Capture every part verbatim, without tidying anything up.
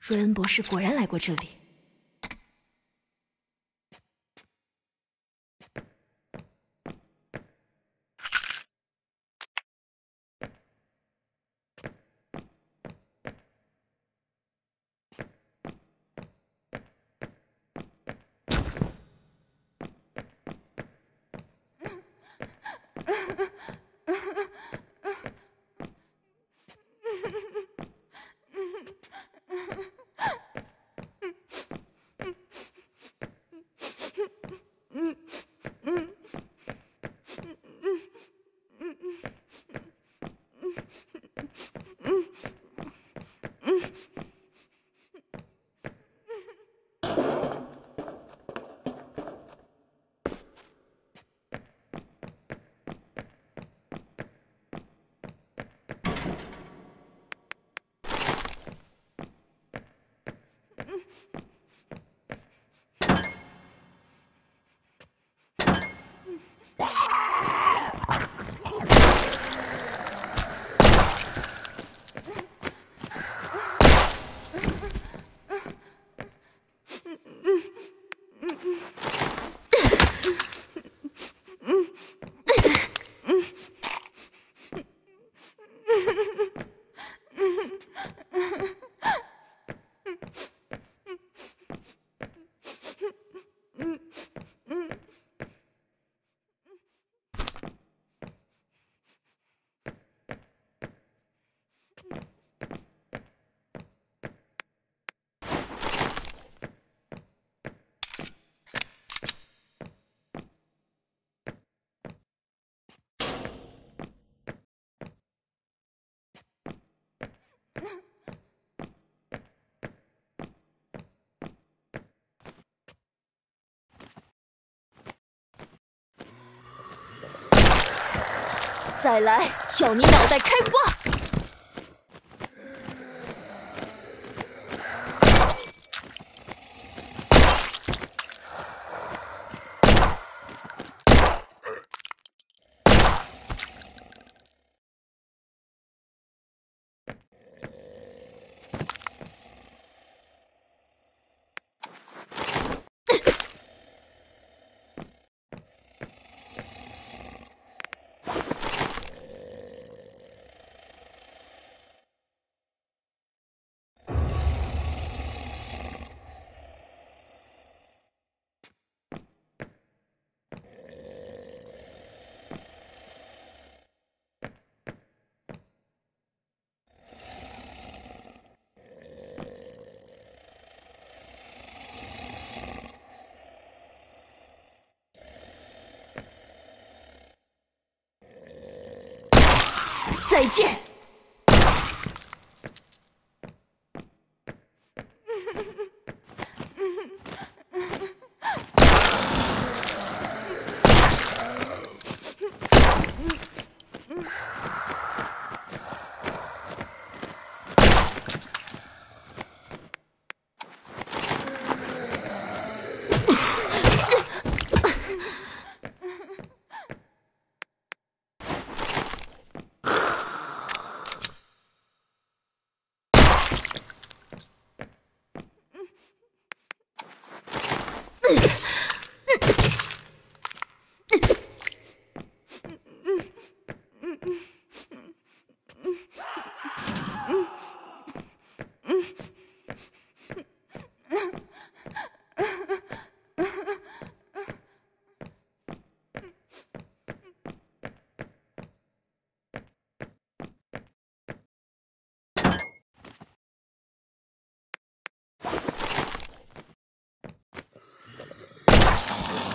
瑞恩博士果然来过这里。 再来，叫你脑袋开花！ 再见。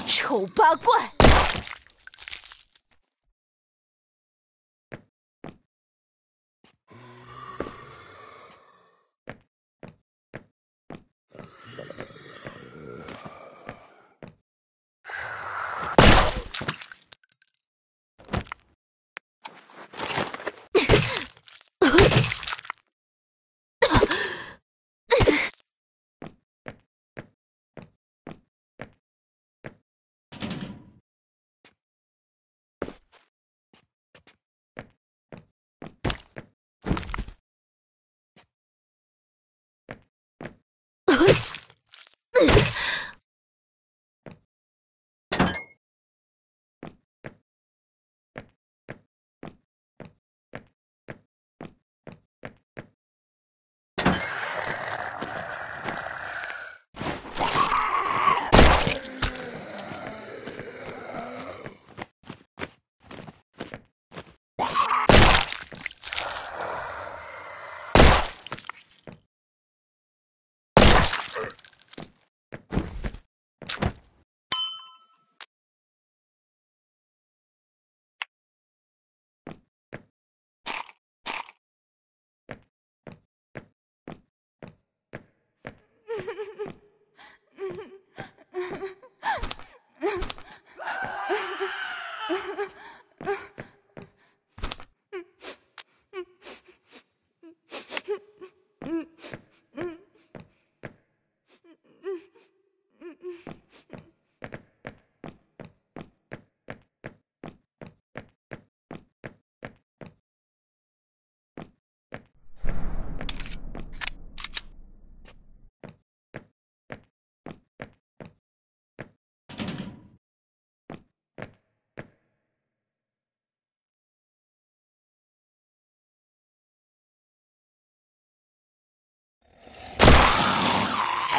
丑八怪！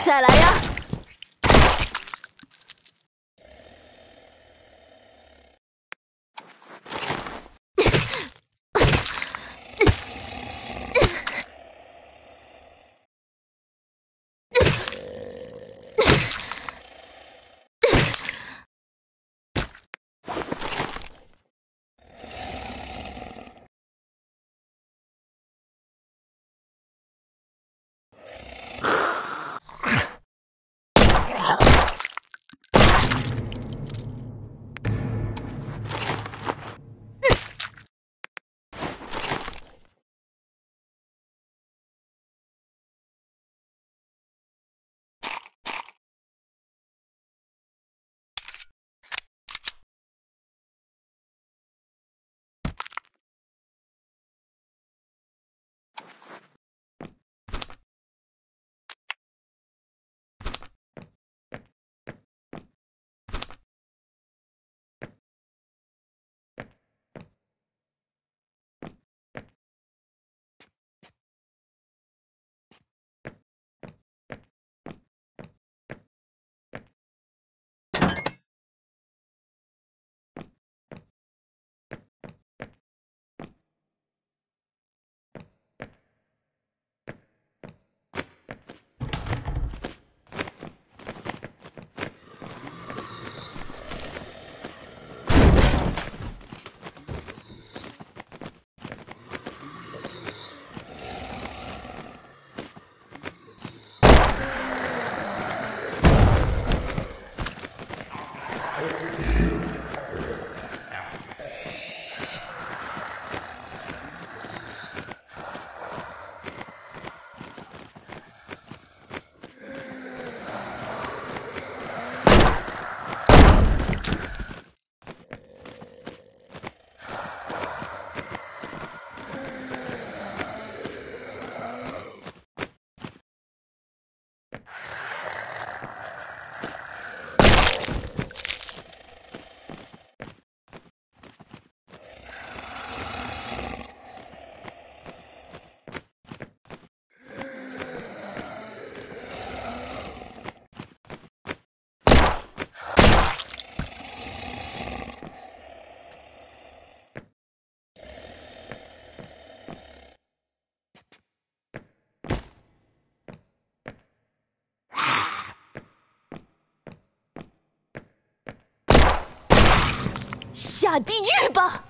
再来呀！下地狱吧！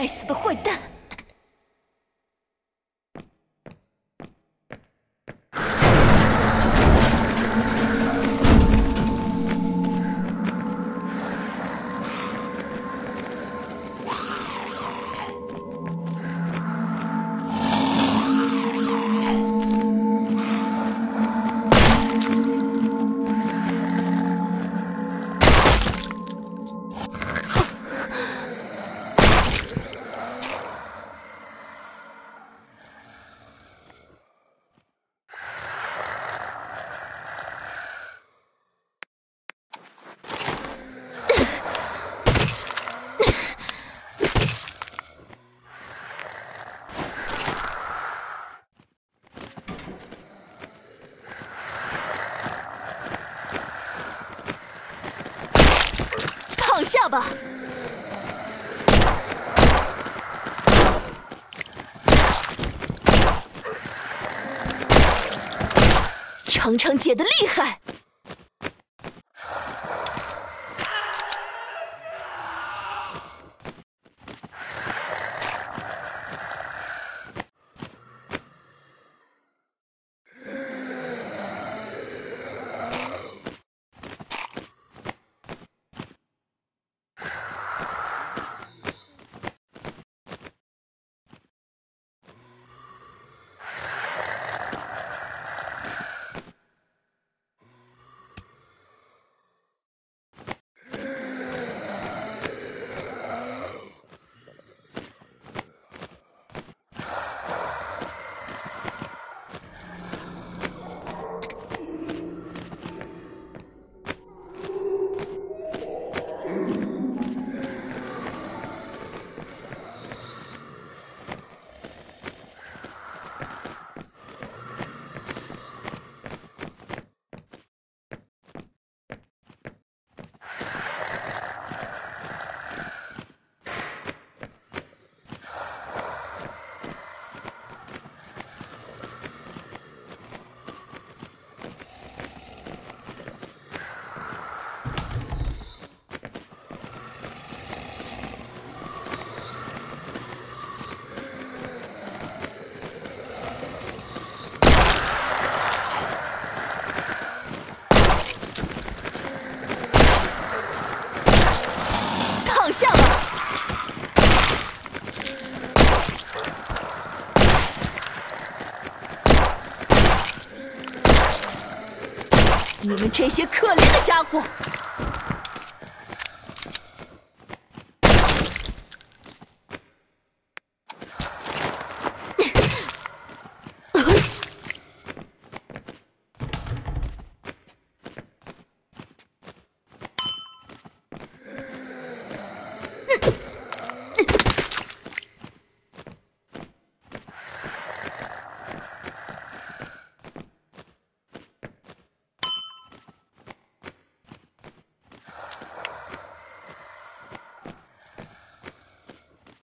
该死的混蛋！下吧。 程程姐的厉害。 你们这些可怜的家伙！